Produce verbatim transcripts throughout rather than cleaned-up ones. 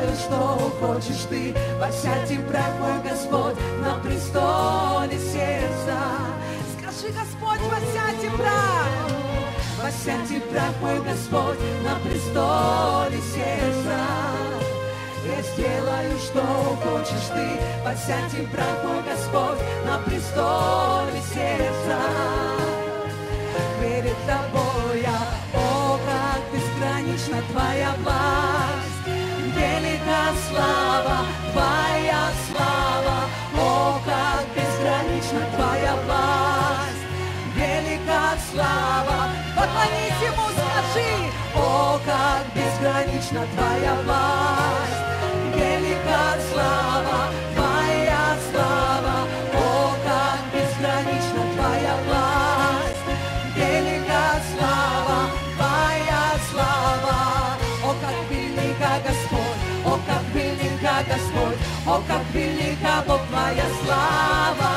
верю, что хочешь ты, восядь и прах мой Господь на престоле сердца. Скажи, Господь, восядь и прах, восядь и прах мой Господь на престоле сердца. Я сделаю, что хочешь ты, восядь и прах мой Господь на престоле сердца. Перед тобой я, о, как безгранична твоя власть, велика слава, твоя слава, о, как безгранична твоя власть, велика слава, поклонись ему, скажи, о, как безгранична твоя власть, велика слава, твоя слава, о, как безгранична твоя власть, велика слава, твоя слава, о, как велика Господь, о, как велика Господь, о, как велика Бог твоя слава.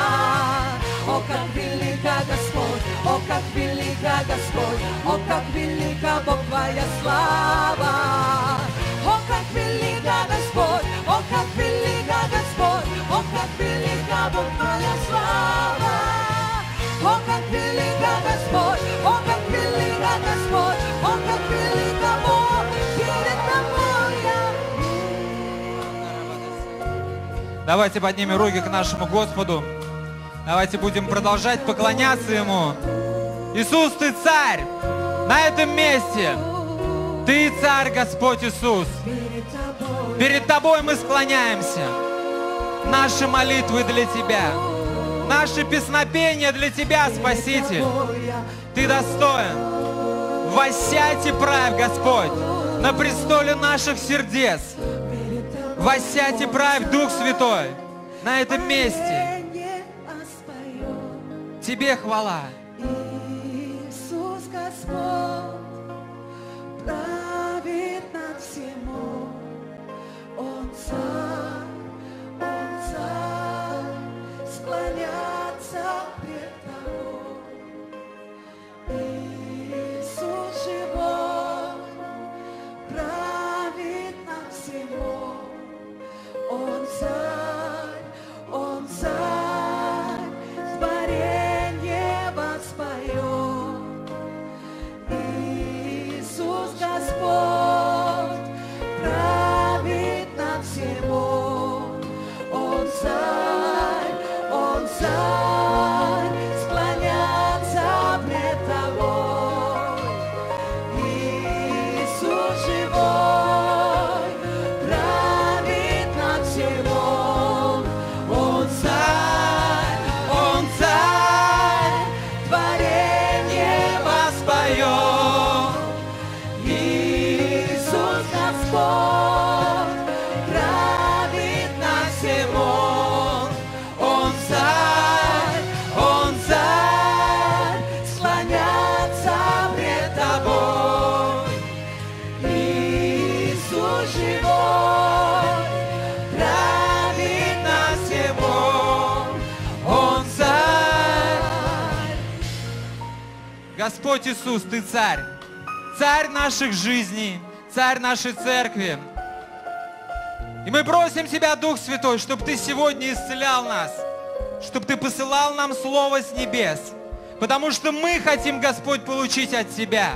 О, как велика Господь, о, как велика Господь, о, как велика Бог твоя слава. О, как велика Господь, о, как велика Господь, о, как велика Бог твоя слава. О, как велика Господь, о, как велика Господь, о, как велика Бог перед тобою. Давайте поднимем руки к нашему Господу. Давайте будем продолжать поклоняться Ему. Иисус, Ты Царь! На этом месте! Ты Царь, Господь Иисус! Перед Тобой мы склоняемся. Наши молитвы для Тебя. Наши песнопения для Тебя, Спаситель. Ты достоин. Воссядь и правь, Господь, на престоле наших сердец. Воссядь и правь, Дух Святой, на этом месте. Тебе хвала. Иисус Господь правит над всему. Он Царь, Он Царь, склонятся пред Тобой. Иисус живой правит над всему. Он Царь, Он Царь, творец. Господь правит над всему, Он Царь, Он Царь, склонятся пред Тобой. Иисус живой правит над всему, Он Царь, Он Царь, творенье воспоет. Господь Иисус, Ты Царь, Царь наших жизней, Царь нашей церкви. И мы просим Тебя, Дух Святой, чтобы Ты сегодня исцелял нас, чтобы Ты посылал нам Слово с небес, потому что мы хотим, Господь, получить от Тебя.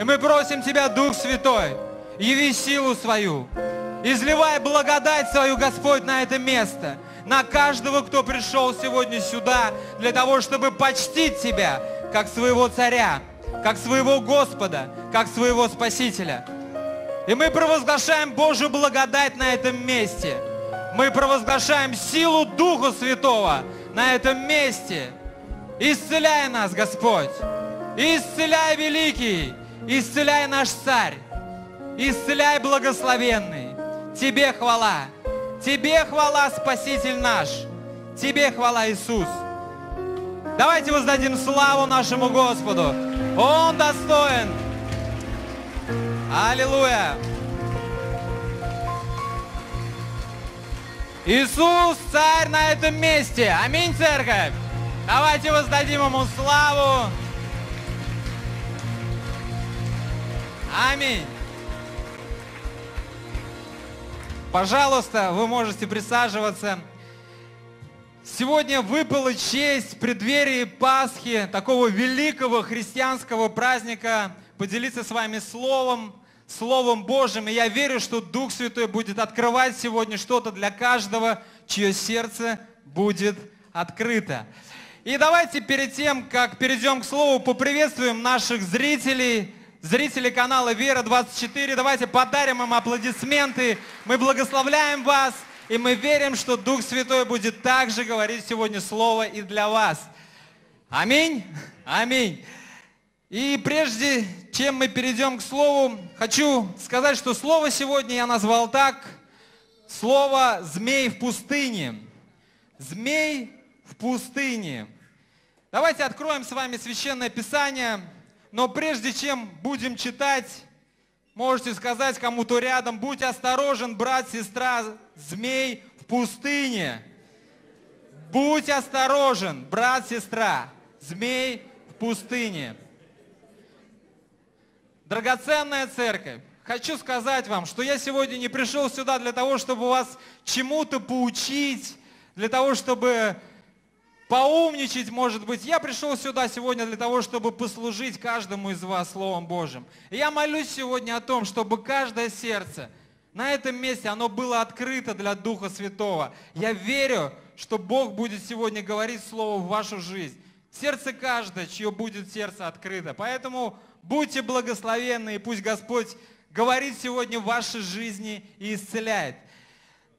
И мы просим Тебя, Дух Святой, яви силу свою, изливай благодать свою, Господь, на это место, на каждого, кто пришел сегодня сюда, для того, чтобы почтить Тебя, как своего Царя, как своего Господа, как своего Спасителя. И мы провозглашаем Божью благодать на этом месте. Мы провозглашаем силу Духа Святого на этом месте. Исцеляй нас, Господь. Исцеляй, Великий. Исцеляй, наш Царь. Исцеляй, Благословенный. Тебе хвала. Тебе хвала, Спаситель наш. Тебе хвала, Иисус. Давайте воздадим славу нашему Господу. Он достоин. Аллилуйя. Иисус, Царь на этом месте. Аминь, церковь. Давайте воздадим Ему славу. Аминь. Пожалуйста, вы можете присаживаться. Сегодня выпала честь в преддверии Пасхи, такого великого христианского праздника, поделиться с вами словом, Словом Божьим. И я верю, что Дух Святой будет открывать сегодня что-то для каждого, чье сердце будет открыто. И давайте перед тем, как перейдем к Слову, поприветствуем наших зрителей, зрителей канала Вера двадцать четыре. Давайте подарим им аплодисменты. Мы благословляем вас, и мы верим, что Дух Святой будет также говорить сегодня Слово и для вас. Аминь. Аминь. И прежде чем мы перейдем к Слову, хочу сказать, что Слово сегодня я назвал так. Слово «Змей в пустыне». «Змей в пустыне». Давайте откроем с вами Священное Писание. Но прежде чем будем читать, можете сказать кому-то рядом: будь осторожен, брат, сестра, змей в пустыне. Будь осторожен, брат, сестра, змей в пустыне. Драгоценная церковь, хочу сказать вам, что я сегодня не пришел сюда для того, чтобы вас чему-то поучить, для того, чтобы поумничать, может быть. Я пришел сюда сегодня для того, чтобы послужить каждому из вас Словом Божьим. И я молюсь сегодня о том, чтобы каждое сердце на этом месте, оно было открыто для Духа Святого. Я верю, что Бог будет сегодня говорить Слово в вашу жизнь. Сердце каждое, чье будет сердце открыто. Поэтому будьте благословенны, и пусть Господь говорит сегодня в вашей жизни и исцеляет.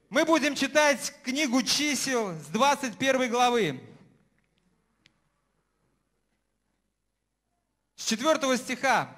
Мы будем читать книгу Чисел с двадцать первой главы. С четвёртого стиха.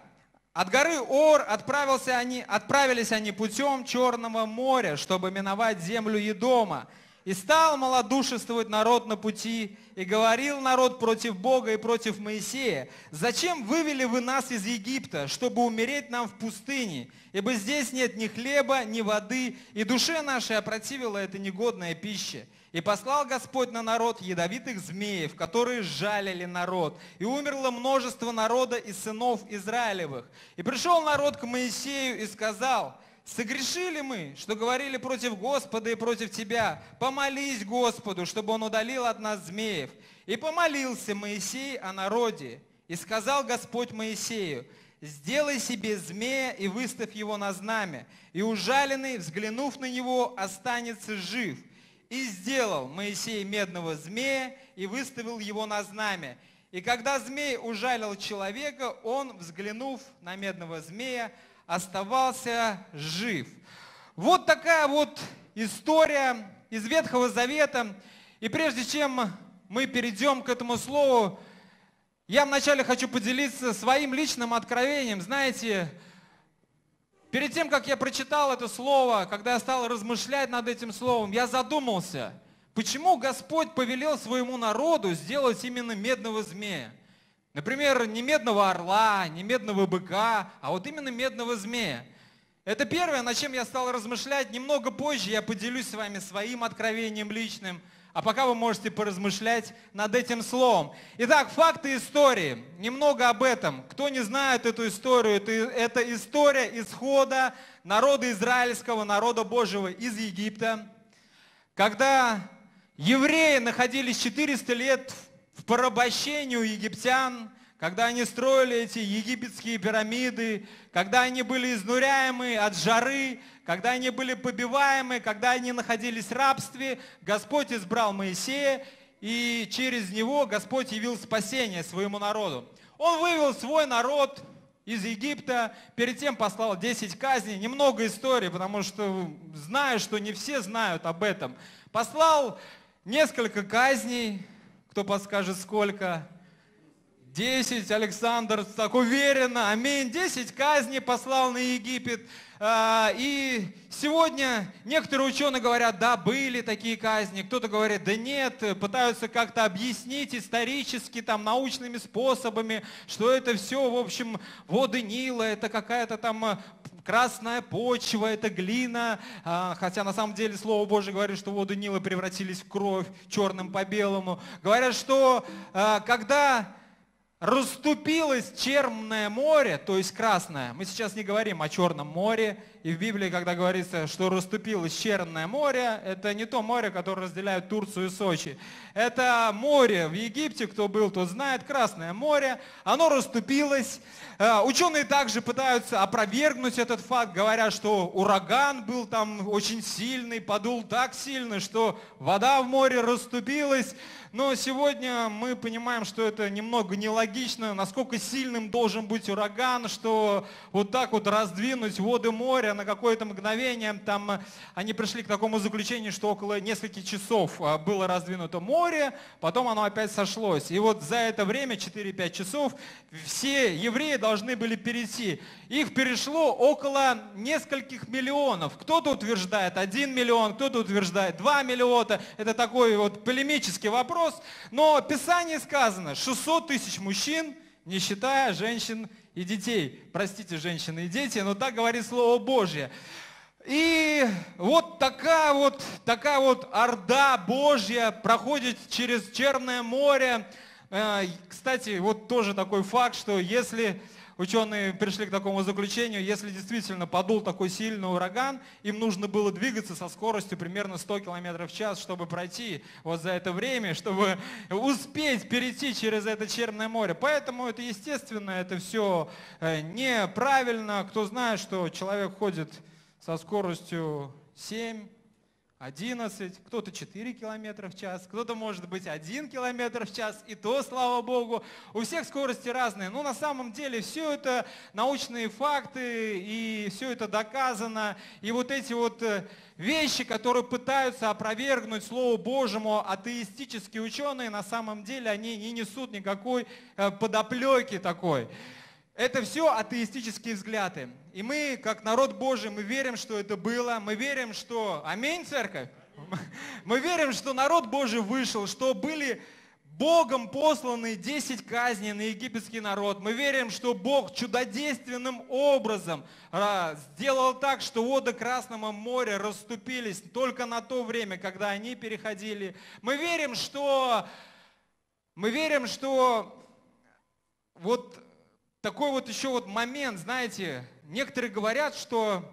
От горы Ор отправился они, отправились они путем Черного моря, чтобы миновать землю Едома. И стал малодушествовать народ на пути, и говорил народ против Бога и против Моисея: «Зачем вывели вы нас из Египта, чтобы умереть нам в пустыне? Ибо здесь нет ни хлеба, ни воды, и душе нашей опротивила эта негодная пища». И послал Господь на народ ядовитых змеев, которые жалили народ. И умерло множество народа и сынов Израилевых. И пришел народ к Моисею и сказал: «Согрешили мы, что говорили против Господа и против тебя. Помолись Господу, чтобы он удалил от нас змеев». И помолился Моисей о народе. И сказал Господь Моисею: «Сделай себе змея и выставь его на знамя, и ужаленный, взглянув на него, останется жив». И сделал Моисей медного змея и выставил его на знамя. И когда змей ужалил человека, он, взглянув на медного змея, оставался жив. Вот такая вот история из Ветхого Завета. И прежде чем мы перейдем к этому слову, я вначале хочу поделиться своим личным откровением. Знаете, перед тем, как я прочитал это слово, когда я стал размышлять над этим словом, я задумался, почему Господь повелел своему народу сделать именно медного змея. Например, не медного орла, не медного быка, а вот именно медного змея. Это первое, над чем я стал размышлять. Немного позже я поделюсь с вами своим откровением личным, а пока вы можете поразмышлять над этим словом. Итак, факты истории. Немного об этом. Кто не знает эту историю, это, это история исхода народа израильского, народа Божьего из Египта, когда евреи находились четыреста лет в порабощении у египтян, когда они строили эти египетские пирамиды, когда они были изнуряемы от жары, когда они были побиваемы, когда они находились в рабстве, Господь избрал Моисея, и через него Господь явил спасение своему народу. Он вывел свой народ из Египта, перед тем послал десять казней, немного истории, потому что знаю, что не все знают об этом. Послал несколько казней, кто подскажет сколько? десять, Александр так уверенно, аминь, десять казней послал на Египет. И сегодня некоторые ученые говорят, да, были такие казни, кто-то говорит, да нет, пытаются как-то объяснить исторически, там, научными способами, что это все, в общем, воды Нила, это какая-то там красная почва, это глина, хотя на самом деле Слово Божие говорит, что воды Нила превратились в кровь, черным по белому. Говорят, что когда расступилось Черное море, то есть Красное. Мы сейчас не говорим о Черном море. И в Библии, когда говорится, что расступилось Черное море, это не то море, которое разделяет Турцию и Сочи. Это море в Египте, кто был, тот знает, Красное море. Оно расступилось. Ученые также пытаются опровергнуть этот факт, говоря, что ураган был там очень сильный, подул так сильно, что вода в море расступилась. Но сегодня мы понимаем, что это немного нелогично, насколько сильным должен быть ураган, что вот так вот раздвинуть воды моря на какое-то мгновение. Там они пришли к такому заключению, что около нескольких часов было раздвинуто море, потом оно опять сошлось. И вот за это время, четыре-пять часов, все евреи должны были перейти. Их перешло около нескольких миллионов. Кто-то утверждает один миллион, кто-то утверждает два миллиона. Это такой вот полемический вопрос. Но в Писании сказано, шестьсот тысяч мужчин, не считая женщин и детей. Простите, женщины и дети, но так говорит Слово Божье. И вот такая вот, такая вот орда Божья проходит через Черное море. Кстати, вот тоже такой факт, что если... Ученые пришли к такому заключению, если действительно подул такой сильный ураган, им нужно было двигаться со скоростью примерно сто километров в час, чтобы пройти вот за это время, чтобы успеть перейти через это Черное море. Поэтому это естественно, это все неправильно. Кто знает, что человек ходит со скоростью семь, одиннадцать, кто-то четыре километра в час, кто-то может быть один километр в час, и то, слава Богу, у всех скорости разные. Но на самом деле все это научные факты, и все это доказано. И вот эти вот вещи, которые пытаются опровергнуть Слову Божьему атеистические ученые, на самом деле они не несут никакой подоплеки такой. Это все атеистические взгляды. И мы, как народ Божий, мы верим, что это было. Мы верим, что... Аминь, церковь? Аминь. Мы верим, что народ Божий вышел, что были Богом посланы десять казней на египетский народ. Мы верим, что Бог чудодейственным образом сделал так, что воды Красного моря расступились только на то время, когда они переходили. Мы верим, что... Мы верим, что... Вот... Такой вот еще вот момент, знаете, некоторые говорят, что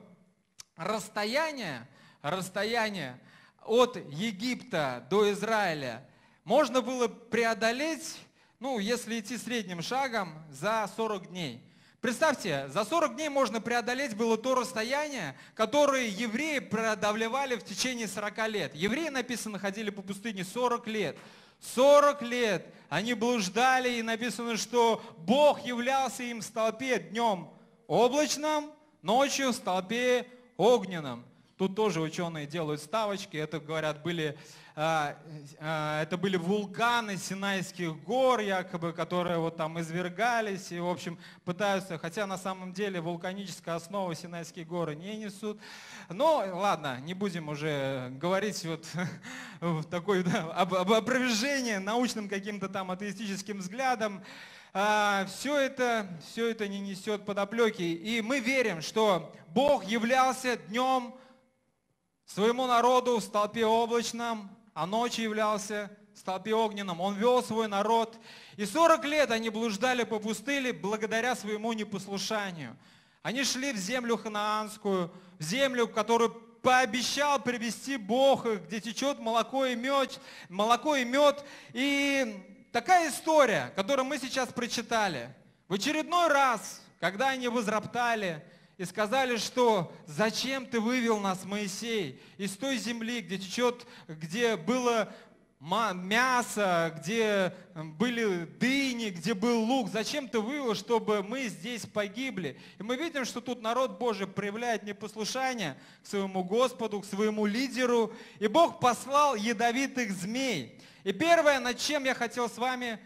расстояние, расстояние от Египта до Израиля можно было преодолеть, ну, если идти средним шагом, за сорок дней. Представьте, за сорок дней можно преодолеть было то расстояние, которое евреи преодолевали в течение сорока лет. Евреи, написано, ходили по пустыне сорок лет. сорок лет они блуждали, и написано, что Бог являлся им в столпе днем облачном, ночью в столпе огненном. Тут тоже ученые делают ставочки, это, говорят, были, а, а, это были вулканы Синайских гор, якобы, которые вот там извергались, и, в общем, пытаются, хотя на самом деле вулканическая основа Синайские горы не несут. Но, ладно, не будем уже говорить вот такое опровержение научным каким-то там атеистическим взглядом. Все это, все это не несет подоплеки. И мы верим, что Бог являлся днем своему народу в столпе облачном, а ночью являлся в столпе огненном. Он вел свой народ. И сорок лет они блуждали по пустыне благодаря своему непослушанию. Они шли в землю ханаанскую, в землю, которую пообещал привести Бог, где течет молоко и мед. Молоко и мед. И такая история, которую мы сейчас прочитали. В очередной раз, когда они возроптали, и сказали, что «Зачем ты вывел нас, Моисей, из той земли, где течет, где было мясо, где были дыни, где был лук? Зачем ты вывел, чтобы мы здесь погибли?» И мы видим, что тут народ Божий проявляет непослушание к своему Господу, к своему лидеру. И Бог послал ядовитых змей. И первое, над чем я хотел с вами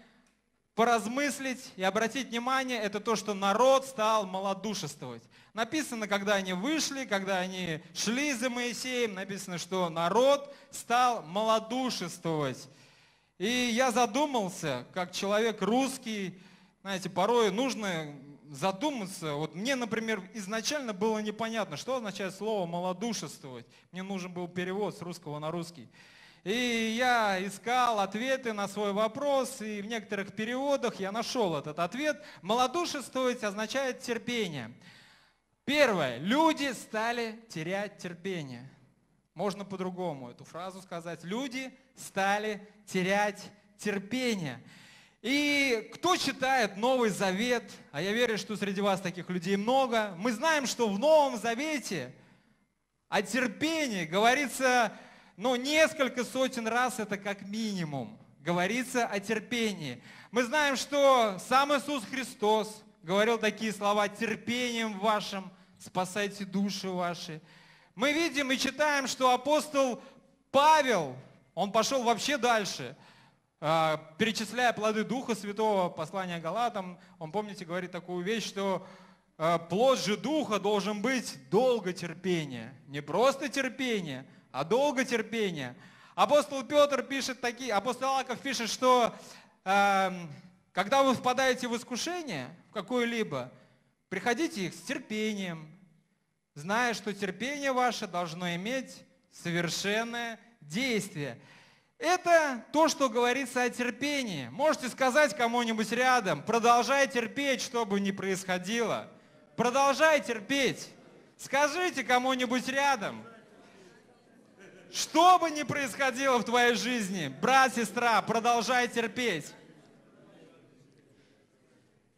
поразмыслить и обратить внимание, это то, что народ стал малодушествовать. Написано, когда они вышли, когда они шли за Моисеем, написано, что народ стал малодушествовать. И я задумался, как человек русский, знаете, порой нужно задуматься. Вот мне, например, изначально было непонятно, что означает слово «малодушествовать». Мне нужен был перевод с русского на русский. И я искал ответы на свой вопрос, и в некоторых переводах я нашел этот ответ. Малодушествовать означает терпение. Первое. Люди стали терять терпение. Можно по-другому эту фразу сказать. Люди стали терять терпение. И кто читает Новый Завет, а я верю, что среди вас таких людей много, мы знаем, что в Новом Завете о терпении говорится... Но несколько сотен раз это как минимум говорится о терпении. Мы знаем, что сам Иисус Христос говорил такие слова: терпением вашим спасайте души ваши. Мы видим и читаем, что апостол Павел, он пошел вообще дальше, перечисляя плоды Духа Святого, послание Галатам, он, помните, говорит такую вещь, что плод же Духа должен быть долготерпение, не просто терпение, а долготерпение. Апостол Петр пишет такие, апостол Иаков пишет, что э, когда вы впадаете в искушение, в какое-либо, приходите их с терпением, зная, что терпение ваше должно иметь совершенное действие. Это то, что говорится о терпении. Можете сказать кому-нибудь рядом: продолжай терпеть, что бы ни происходило. Продолжай терпеть. Скажите кому-нибудь рядом. Что бы ни происходило в твоей жизни, брат, сестра, продолжай терпеть.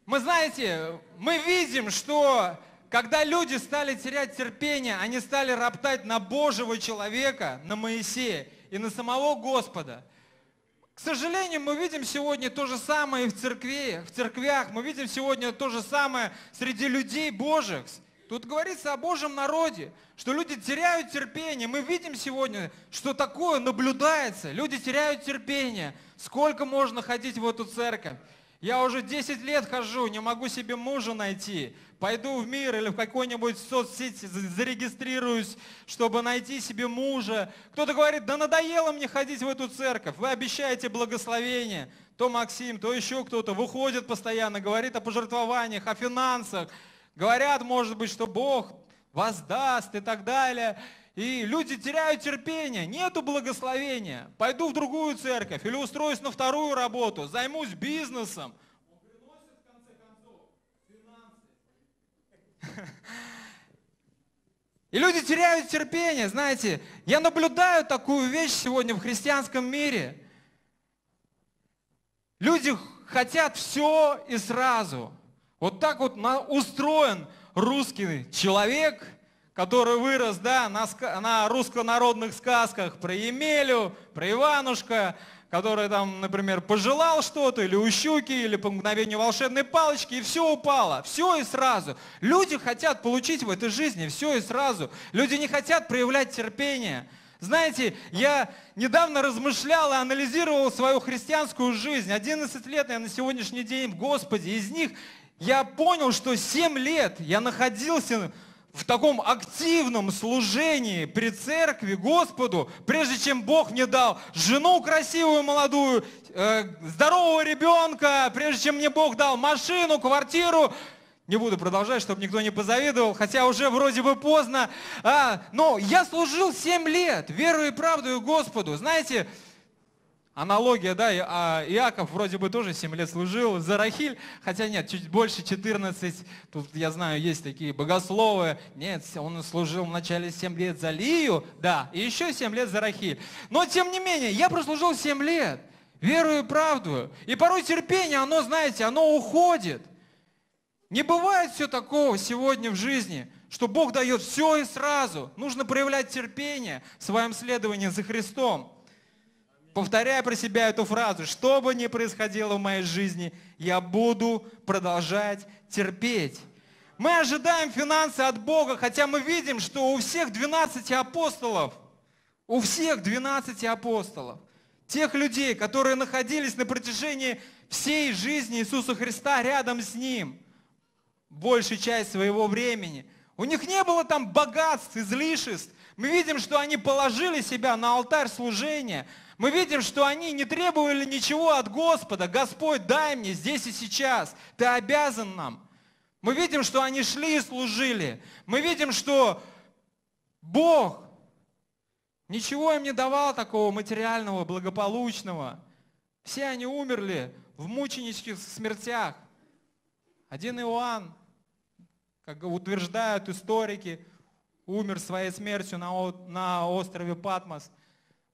Мы, знаете, мы видим, что когда люди стали терять терпение, они стали роптать на Божьего человека, на Моисея и на самого Господа. К сожалению, мы видим сегодня то же самое и в церкви, в церквях, мы видим сегодня то же самое среди людей Божьих. Тут говорится о Божьем народе, что люди теряют терпение. Мы видим сегодня, что такое наблюдается. Люди теряют терпение. Сколько можно ходить в эту церковь? Я уже десять лет хожу, не могу себе мужа найти. Пойду в мир или в какой-нибудь соцсети зарегистрируюсь, чтобы найти себе мужа. Кто-то говорит: да надоело мне ходить в эту церковь. Вы обещаете благословение. То Максим, то еще кто-то выходит постоянно, говорит о пожертвованиях, о финансах. Говорят, может быть, что Бог воздаст и так далее. И люди теряют терпение, нету благословения. Пойду в другую церковь или устроюсь на вторую работу, займусь бизнесом. Он приносит, в конце концов, финансы. И люди теряют терпение, знаете. Я наблюдаю такую вещь сегодня в христианском мире. Люди хотят все и сразу. Вот так вот устроен русский человек, который вырос, да, на, на руссконародных сказках про Емелю, про Иванушка, который там, например, пожелал что-то, или у щуки, или по мгновению волшебной палочки, и все упало, все и сразу. Люди хотят получить в этой жизни все и сразу. Люди не хотят проявлять терпение. Знаете, я недавно размышлял и анализировал свою христианскую жизнь. одиннадцать лет я на сегодняшний день в Господе, из них... Я понял, что семь лет я находился в таком активном служении при церкви Господу, прежде чем Бог мне дал жену красивую, молодую, э, здорового ребенка, прежде чем мне Бог дал машину, квартиру. Не буду продолжать, чтобы никто не позавидовал, хотя уже вроде бы поздно. А, но я служил семь лет верою и правдою Господу. Знаете, аналогия, да, Иаков вроде бы тоже семь лет служил за Рахиль, хотя нет, чуть больше, четырнадцать, тут, я знаю, есть такие богословы, нет, он служил вначале семь лет за Лию, да, и еще семь лет за Рахиль. Но, тем не менее, я прослужил семь лет, верую и правду, и порой терпение, оно, знаете, оно уходит. Не бывает все такого сегодня в жизни, что Бог дает все и сразу. Нужно проявлять терпение в своем следовании за Христом. Повторяя про себя эту фразу: что бы ни происходило в моей жизни, я буду продолжать терпеть. Мы ожидаем финансы от Бога, хотя мы видим, что у всех двенадцати апостолов, у всех двенадцати апостолов, тех людей, которые находились на протяжении всей жизни Иисуса Христа рядом с Ним, большую часть своего времени, у них не было там богатств, излишеств. Мы видим, что они положили себя на алтарь служения. Мы видим, что они не требовали ничего от Господа. Господь, дай мне здесь и сейчас. Ты обязан нам. Мы видим, что они шли и служили. Мы видим, что Бог Ничего им не давал такого материального, благополучного. Все они умерли в мученических смертях. Один Иоанн, как утверждают историки, умер своей смертью на острове Патмос.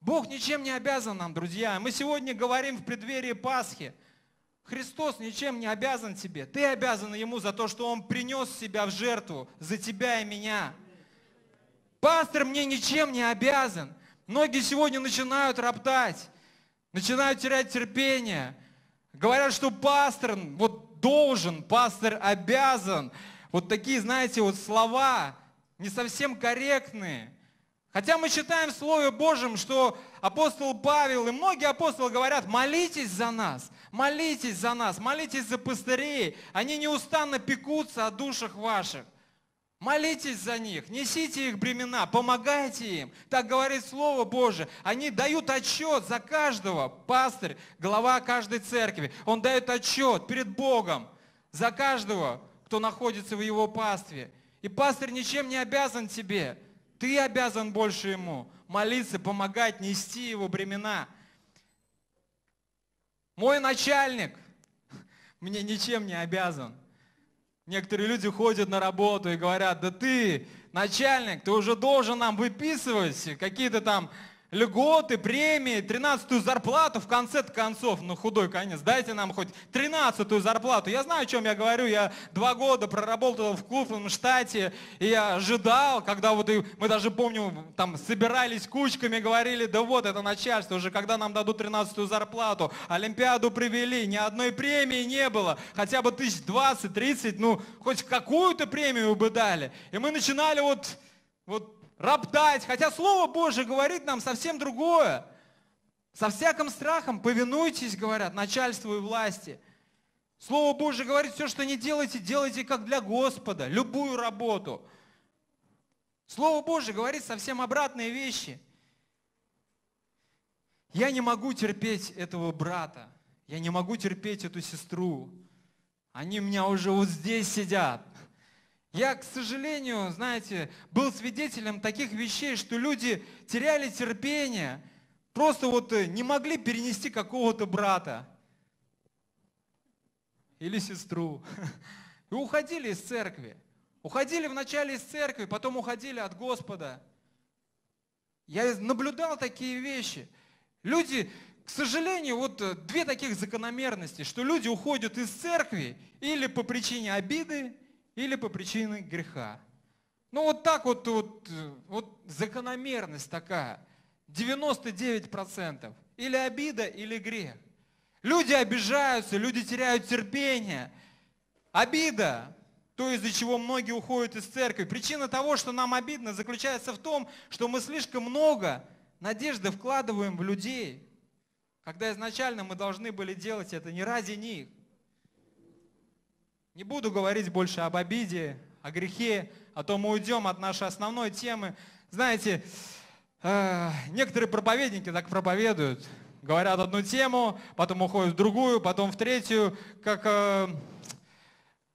Бог ничем не обязан нам, друзья. Мы сегодня говорим в преддверии Пасхи. Христос ничем не обязан тебе. Ты обязан Ему за то, что Он принес себя в жертву, за тебя и меня. Пастор мне ничем не обязан. Многие сегодня начинают роптать, начинают терять терпение. Говорят, что пастор вот должен, пастор обязан. Вот такие, знаете, вот слова не совсем корректные. Хотя мы читаем в Слове Божьем, что апостол Павел и многие апостолы говорят: молитесь за нас, молитесь за нас, молитесь за пастырей, они неустанно пекутся о душах ваших. Молитесь за них, несите их бремена, помогайте им. Так говорит Слово Божие. Они дают отчет за каждого. Пастырь, глава каждой церкви, он дает отчет перед Богом за каждого, кто находится в его пастве. И пастырь ничем не обязан тебе. Ты обязан больше ему молиться, помогать, нести его бремена. Мой начальник мне ничем не обязан. Некоторые люди ходят на работу и говорят: да ты, начальник, ты уже должен нам выписывать какие-то там льготы, премии, тринадцатую зарплату в конце концов, ну худой конец, дайте нам хоть тринадцатую зарплату. Я знаю, о чем я говорю, я два года проработал в крупном штате, и я ожидал, когда вот, и мы даже, помню, там собирались кучками, говорили: да вот это начальство, уже когда нам дадут тринадцатую зарплату, Олимпиаду привели, ни одной премии не было, хотя бы тысяч двадцать, тридцать, ну хоть какую-то премию бы дали. И мы начинали вот, вот, роптать, хотя Слово Божие говорит нам совсем другое. Со всяким страхом повинуйтесь, говорят, начальству и власти. Слово Божие говорит: все, что не делаете, делайте как для Господа, любую работу. Слово Божие говорит совсем обратные вещи. Я не могу терпеть этого брата, я не могу терпеть эту сестру. Они у меня уже вот здесь сидят. Я, к сожалению, знаете, был свидетелем таких вещей, что люди теряли терпение, просто вот не могли перенести какого-то брата или сестру. И уходили из церкви. Уходили вначале из церкви, потом уходили от Господа. Я наблюдал такие вещи. Люди, к сожалению, вот две таких закономерности, что люди уходят из церкви или по причине обиды, или по причине греха. Ну вот так вот, вот, вот закономерность такая. девяносто девять процентов. Или обида, или грех. Люди обижаются, люди теряют терпение. Обида, то, из-за чего многие уходят из церкви. Причина того, что нам обидно, заключается в том, что мы слишком много надежды вкладываем в людей, когда изначально мы должны были делать это не ради них. Не буду говорить больше об обиде, о грехе, а то мы уйдем от нашей основной темы. Знаете, э, некоторые проповедники так проповедуют. Говорят одну тему, потом уходят в другую, потом в третью. Как, э,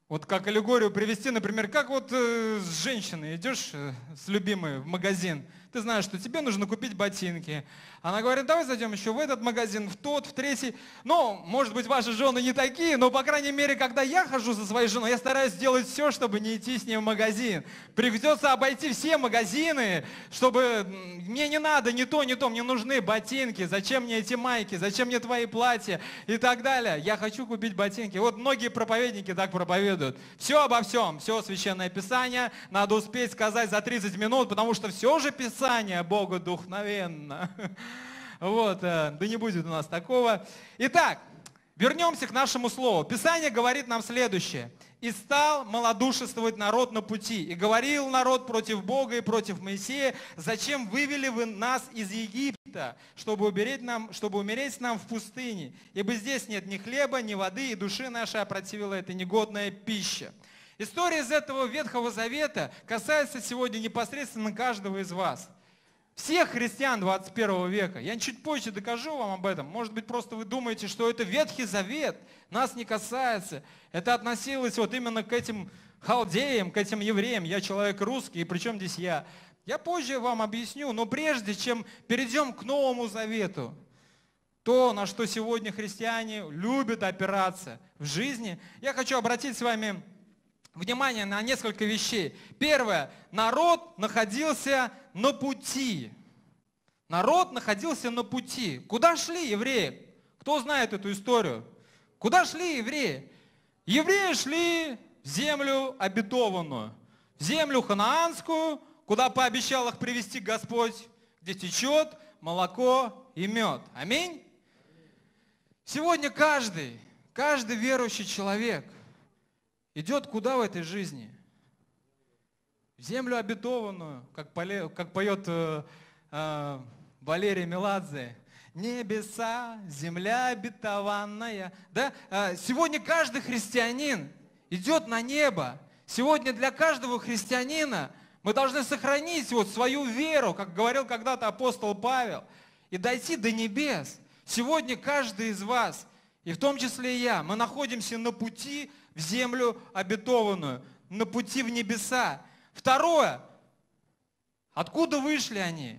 вот как аллегорию привести, например, как вот э, с женщиной идешь э, с любимой в магазин. Ты знаешь, что тебе нужно купить ботинки. Она говорит: давай зайдем еще в этот магазин, в тот, в третий. Ну, может быть, ваши жены не такие, но, по крайней мере, когда я хожу за своей женой, я стараюсь сделать все, чтобы не идти с ней в магазин. Придется обойти все магазины, чтобы мне не надо ни то, ни то, мне нужны ботинки, зачем мне эти майки, зачем мне твои платья и так далее. Я хочу купить ботинки. Вот многие проповедники так проповедуют. Все обо всем, все Священное Писание, надо успеть сказать за тридцать минут, потому что все же Писание Богу духновенно. Вот, да не будет у нас такого. Итак, вернемся к нашему слову. Писание говорит нам следующее. «И стал малодушествовать народ на пути, и говорил народ против Бога и против Моисея: зачем вывели вы нас из Египта, чтобы умереть нам, чтобы умереть нам в пустыне? Ибо здесь нет ни хлеба, ни воды, и души нашей опротивила эта негодная пища». История из этого Ветхого Завета касается сегодня непосредственно каждого из вас. Всех христиан двадцать первого века. Я чуть позже докажу вам об этом. Может быть, просто вы думаете, что это Ветхий Завет, нас не касается. Это относилось вот именно к этим халдеям, к этим евреям. Я человек русский, и причем здесь я? Я позже вам объясню, но прежде чем перейдем к Новому Завету, то, на что сегодня христиане любят опираться в жизни, я хочу обратить с вами внимание на несколько вещей. Первое. Народ находился на пути. Народ находился на пути. Куда шли евреи? Кто знает эту историю? Куда шли евреи? Евреи шли в землю обетованную, в землю ханаанскую, куда пообещал их привести Господь, где течет молоко и мед. Аминь? Сегодня каждый, каждый верующий человек идет куда в этой жизни? В землю обетованную, как, поле, как поет э, э, Валерий Меладзе. Небеса, земля обетованная. Да? Сегодня каждый христианин идет на небо. Сегодня для каждого христианина мы должны сохранить вот свою веру, как говорил когда-то апостол Павел, и дойти до небес. Сегодня каждый из вас, и в том числе и я, мы находимся на пути в землю обетованную, на пути в небеса. Второе. Откуда вышли они?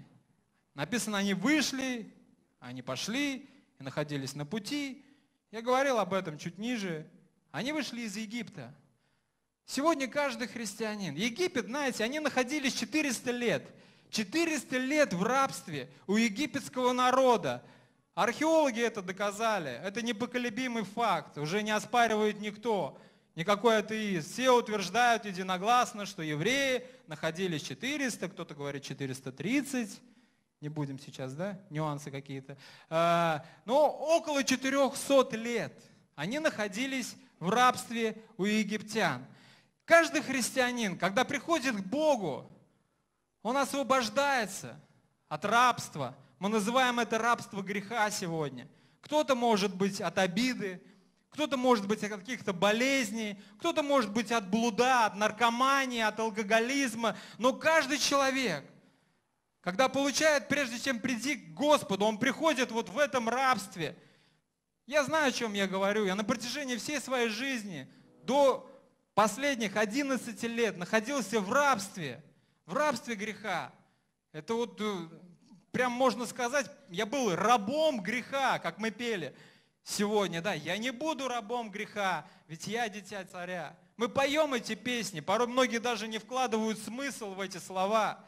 Написано, они вышли, они пошли и находились на пути. Я говорил об этом чуть ниже. Они вышли из Египта. Сегодня каждый христианин. Египет, знаете, они находились четыреста лет. четыреста лет в рабстве у египетского народа. Археологи это доказали. Это непоколебимый факт. Уже не оспаривает никто, никакой атеист. Все утверждают единогласно, что евреи находились четыреста, кто-то говорит четыреста тридцать. Не будем сейчас, да, нюансы какие-то. Но около четырехсот лет они находились в рабстве у египтян. Каждый христианин, когда приходит к Богу, он освобождается от рабства. Мы называем это рабство греха сегодня. Кто-то может быть от обиды, кто-то может быть от каких-то болезней, кто-то может быть от блуда, от наркомании, от алкоголизма. Но каждый человек, когда получает, прежде чем прийти к Господу, он приходит вот в этом рабстве. Я знаю, о чем я говорю. Я на протяжении всей своей жизни до последних одиннадцати лет находился в рабстве, в рабстве греха. Это вот, прям можно сказать, я был рабом греха, как мы пели сегодня, да, я не буду рабом греха, ведь я дитя царя. Мы поем эти песни, порой многие даже не вкладывают смысл в эти слова.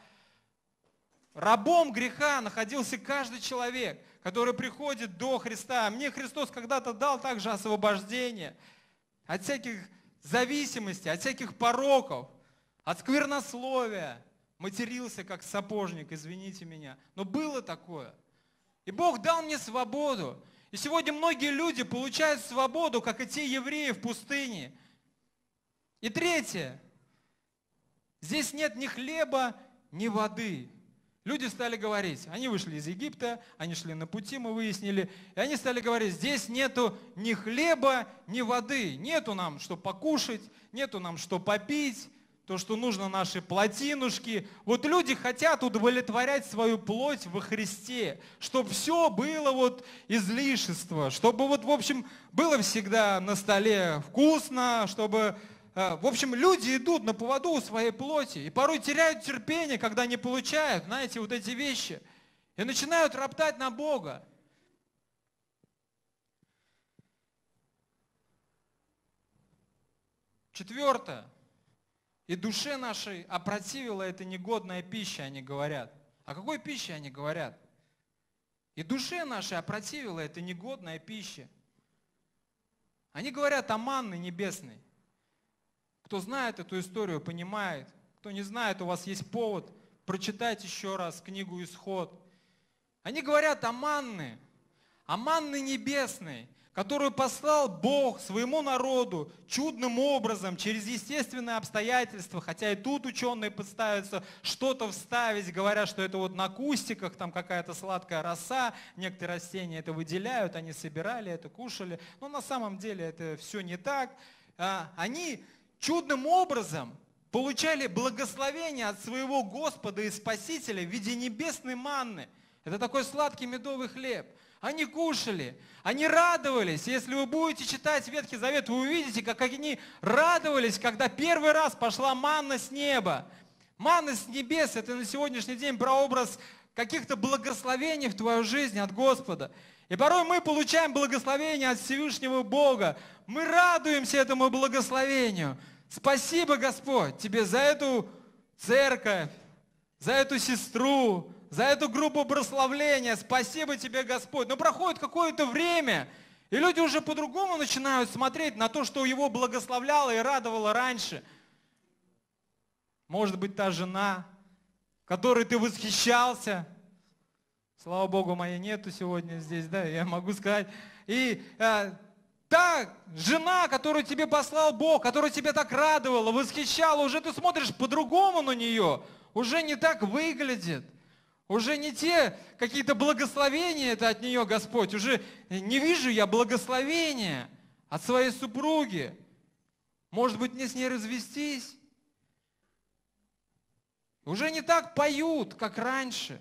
Рабом греха находился каждый человек, который приходит до Христа. Мне Христос когда-то дал также освобождение от всяких зависимости, от всяких пороков, от сквернословия. Матерился как сапожник, извините меня. Но было такое. И Бог дал мне свободу. И сегодня многие люди получают свободу, как и те евреи в пустыне. И третье. Здесь нет ни хлеба, ни воды. Люди стали говорить, они вышли из Египта, они шли на пути, мы выяснили, и они стали говорить, здесь нету ни хлеба, ни воды, нету нам что покушать, нету нам что попить, то, что нужно наши плотинушки. Вот люди хотят удовлетворять свою плоть во Христе, чтобы все было вот излишество, чтобы вот, в общем, было всегда на столе вкусно, чтобы... В общем, люди идут на поводу у своей плоти и порой теряют терпение, когда не получают, знаете, вот эти вещи. И начинают роптать на Бога. Четвертое. И душе нашей опротивила эта негодная пища, они говорят. О какой пище они говорят? И душе нашей опротивила эта негодная пища. Они говорят о манне небесной. Кто знает эту историю, понимает. Кто не знает, у вас есть повод прочитать еще раз книгу «Исход». Они говорят о манне, о манне небесной, которую послал Бог своему народу чудным образом, через естественные обстоятельства, хотя и тут ученые пытаются что-то вставить, говоря, что это вот на кустиках, там какая-то сладкая роса, некоторые растения это выделяют, они собирали это, кушали. Но на самом деле это все не так. Они... чудным образом получали благословение от своего Господа и Спасителя в виде небесной манны. Это такой сладкий медовый хлеб. Они кушали, они радовались. Если вы будете читать Ветхий Завет, вы увидите, как они радовались, когда первый раз пошла манна с неба. Манна с небес – это на сегодняшний день прообраз каких-то благословений в твою жизнь от Господа. И порой мы получаем благословение от Всевышнего Бога. Мы радуемся этому благословению. Спасибо, Господь, тебе за эту церковь, за эту сестру, за эту группу прославления. Спасибо тебе, Господь. Но проходит какое-то время, и люди уже по-другому начинают смотреть на то, что его благословляло и радовало раньше. Может быть, та жена, которой ты восхищался. Слава Богу, моей нету сегодня здесь, да, я могу сказать. И э, та жена, которую тебе послал Бог, которая тебя так радовала, восхищала, уже ты смотришь по-другому на нее, уже не так выглядит. Уже не те какие-то благословения это от нее, Господь. Уже не вижу я благословения от своей супруги. Может быть, мне с ней развестись? Уже не так поют, как раньше.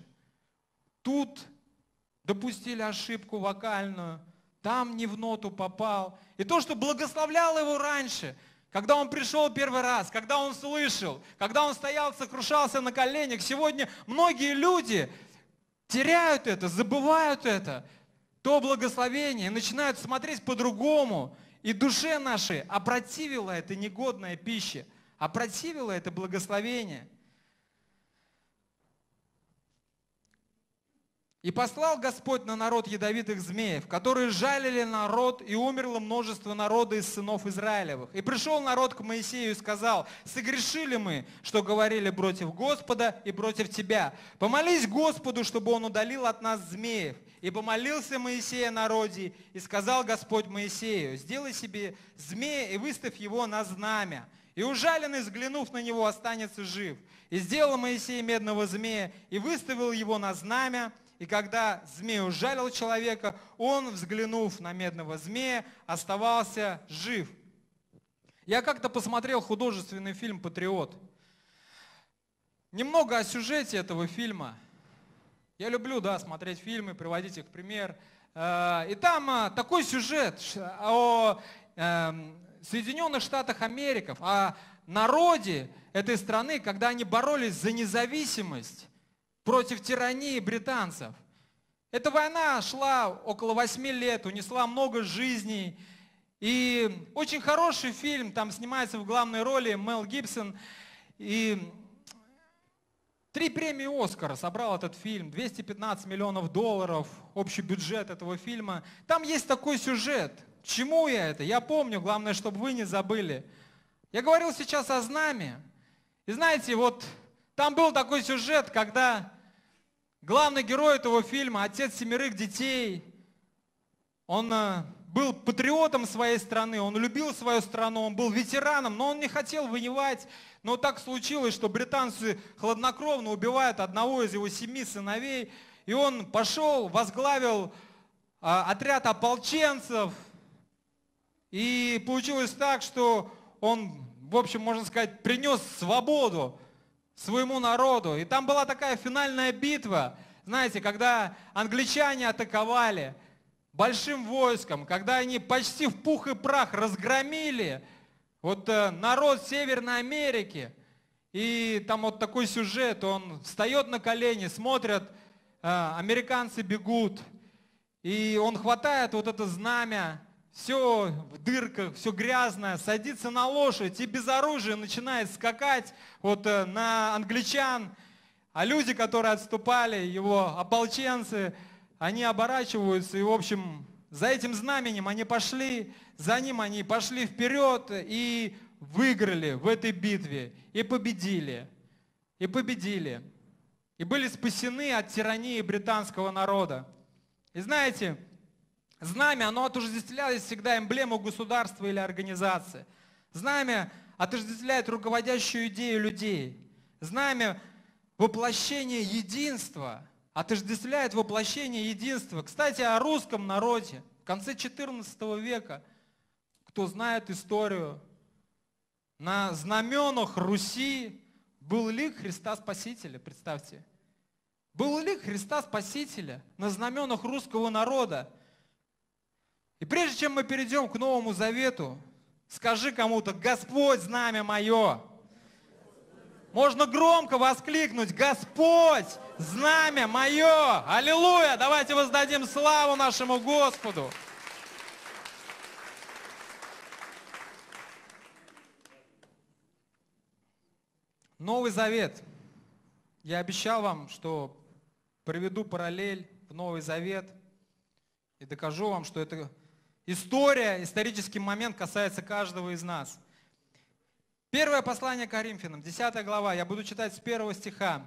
Тут допустили ошибку вокальную, там не в ноту попал. И то, что благословляло его раньше, когда он пришел первый раз, когда он слышал, когда он стоял, сокрушался на коленях, сегодня многие люди теряют это, забывают это, то благословение, и начинают смотреть по-другому. И душе нашей опротивила эта негодная пища, опротивила это благословение. «И послал Господь на народ ядовитых змеев, которые жалили народ, и умерло множество народа из сынов Израилевых. И пришел народ к Моисею и сказал: согрешили мы, что говорили против Господа и против тебя. Помолись Господу, чтобы он удалил от нас змеев. И помолился Моисей о народе, и сказал Господь Моисею: сделай себе змея и выставь его на знамя. И ужаленный, взглянув на него, останется жив. И сделал Моисей медного змея, и выставил его на знамя. И когда змей ужалил человека, он, взглянув на медного змея, оставался жив». Я как-то посмотрел художественный фильм «Патриот». Немного о сюжете этого фильма. Я люблю, да, смотреть фильмы, приводить их в пример. И там такой сюжет о Соединенных Штатах Америки, о народе этой страны, когда они боролись за независимость против тирании британцев. Эта война шла около восьми лет, унесла много жизней. И очень хороший фильм, там снимается в главной роли Мел Гибсон. И три премии «Оскара» собрал этот фильм, двести пятнадцать миллионов долларов, общий бюджет этого фильма. Там есть такой сюжет. К чему я это? Я помню, главное, чтобы вы не забыли. Я говорил сейчас о знаме. И знаете, вот там был такой сюжет, когда главный герой этого фильма, отец семерых детей, он был патриотом своей страны, он любил свою страну, он был ветераном, но он не хотел воевать. Но так случилось, что британцы хладнокровно убивают одного из его семи сыновей, и он пошел, возглавил отряд ополченцев, и получилось так, что он, в общем, можно сказать, принес свободу своему народу. И там была такая финальная битва, знаете, когда англичане атаковали большим войском, когда они почти в пух и прах разгромили вот народ Северной Америки. И там вот такой сюжет, он встает на колени, смотрят, американцы бегут, и он хватает вот это знамя, все в дырках, все грязное, садится на лошадь и без оружия начинает скакать вот на англичан. А люди, которые отступали, его ополченцы, они оборачиваются, и, в общем, за этим знаменем они пошли, за ним они пошли вперед и выиграли в этой битве, и победили, и победили, и были спасены от тирании британского народа. И знаете, знамя, оно отождествлялось всегда эмблему государства или организации. Знамя отождествляет руководящую идею людей. Знамя воплощение единства, отождествляет воплощение единства. Кстати, о русском народе в конце четырнадцатого века, кто знает историю, на знаменах Руси был лик Христа Спасителя, представьте. Был лик Христа Спасителя на знаменах русского народа. И прежде чем мы перейдем к Новому Завету, скажи кому-то: Господь, знамя мое. Можно громко воскликнуть: Господь, знамя мое! Аллилуйя! Давайте воздадим славу нашему Господу! Новый Завет. Я обещал вам, что приведу параллель в Новый Завет и докажу вам, что эта история, исторический момент касается каждого из нас. Первое послание Коринфянам, десятая глава, я буду читать с первого стиха.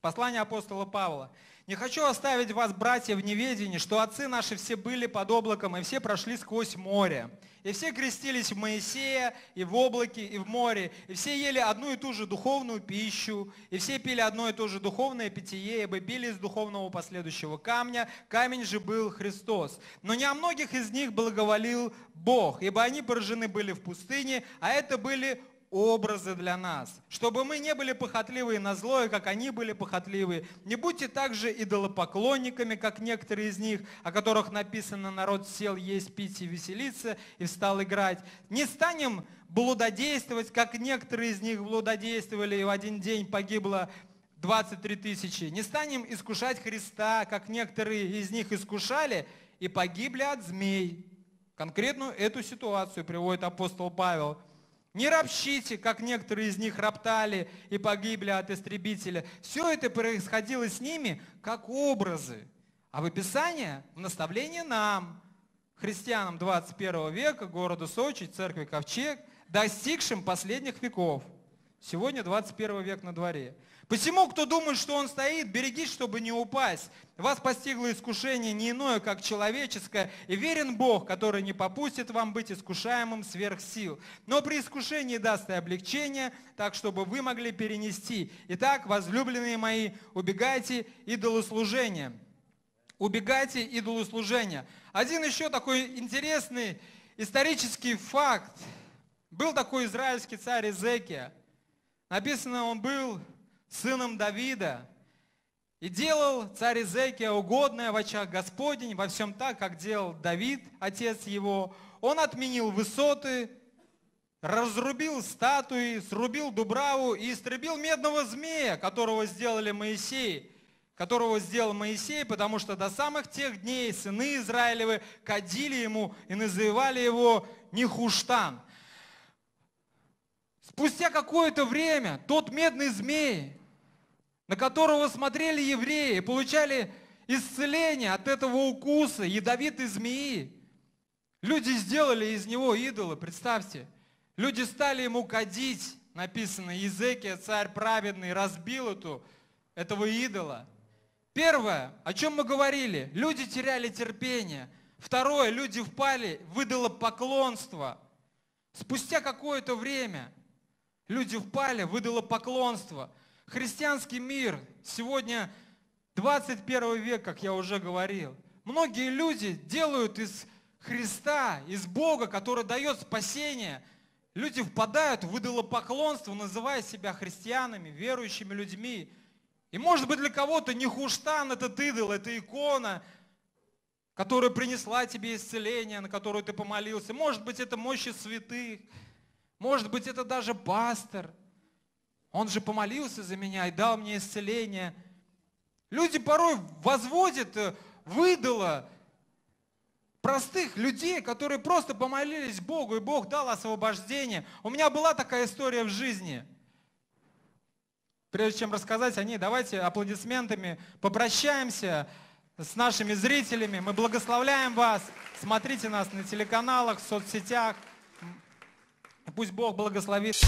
Послание апостола Павла. «Не хочу оставить вас, братья, в неведении, что отцы наши все были под облаком, и все прошли сквозь море. И все крестились в Моисея, и в облаке, и в море. И все ели одну и ту же духовную пищу, и все пили одно и то же духовное питье, ибо пили из духовного последующего камня. Камень же был Христос. Но не о многих из них благоволил Бог, ибо они поражены были в пустыне, а это были образы для нас, чтобы мы не были похотливы на зло, и как они были похотливы. Не будьте также идолопоклонниками, как некоторые из них, о которых написано: народ сел есть, пить и веселиться, и встал играть. Не станем блудодействовать, как некоторые из них блудодействовали, и в один день погибло двадцать три тысячи. Не станем искушать Христа, как некоторые из них искушали, и погибли от змей». Конкретно эту ситуацию приводит апостол Павел. «Не ропщите, как некоторые из них роптали и погибли от истребителя». Все это происходило с ними как образы. А в Писании, в наставлении нам, христианам двадцать первого века, городу Сочи, церкви Ковчег, достигшим последних веков. Сегодня двадцать первый век на дворе. «Посему, кто думает, что он стоит, берегись, чтобы не упасть. Вас постигло искушение не иное, как человеческое, и верен Бог, который не попустит вам быть искушаемым сверх сил. Но при искушении даст и облегчение, так, чтобы вы могли перенести. Итак, возлюбленные мои, убегайте идолослужения». Убегайте идолослужения. Один еще такой интересный исторический факт. Был такой израильский царь Иезекия. Написано, он был сыном Давида, и делал царь Иезекия угодное в очах Господень, во всем так, как делал Давид, отец его. Он отменил высоты, разрубил статуи, срубил дубраву и истребил медного змея, которого сделали Моисей, которого сделал Моисей, потому что до самых тех дней сыны Израилевы кадили ему и называли его Нихуштан. Спустя какое-то время тот медный змей, на которого смотрели евреи, получали исцеление от этого укуса ядовитой змеи. Люди сделали из него идола, представьте. Люди стали ему кадить, написано, Иезекия, царь праведный, разбил эту, этого идола. Первое, о чем мы говорили, люди теряли терпение. Выдало люди впали в идолопоклонство. Спустя какое-то время люди впали в идолопоклонство. Христианский мир сегодня двадцать первый век, как я уже говорил. Многие люди делают из Христа, из Бога, который дает спасение. Люди впадают в идолопоклонство, называя себя христианами, верующими людьми. И может быть для кого-то Нихуштан этот идол, эта икона, которая принесла тебе исцеление, на которую ты помолился. Может быть это мощи святых. Может быть это даже пастор. Он же помолился за меня и дал мне исцеление. Люди порой возводят в идола простых людей, которые просто помолились Богу, и Бог дал освобождение. У меня была такая история в жизни. Прежде чем рассказать о ней, давайте аплодисментами попрощаемся с нашими зрителями. Мы благословляем вас. Смотрите нас на телеканалах, в соцсетях. Пусть Бог благословит.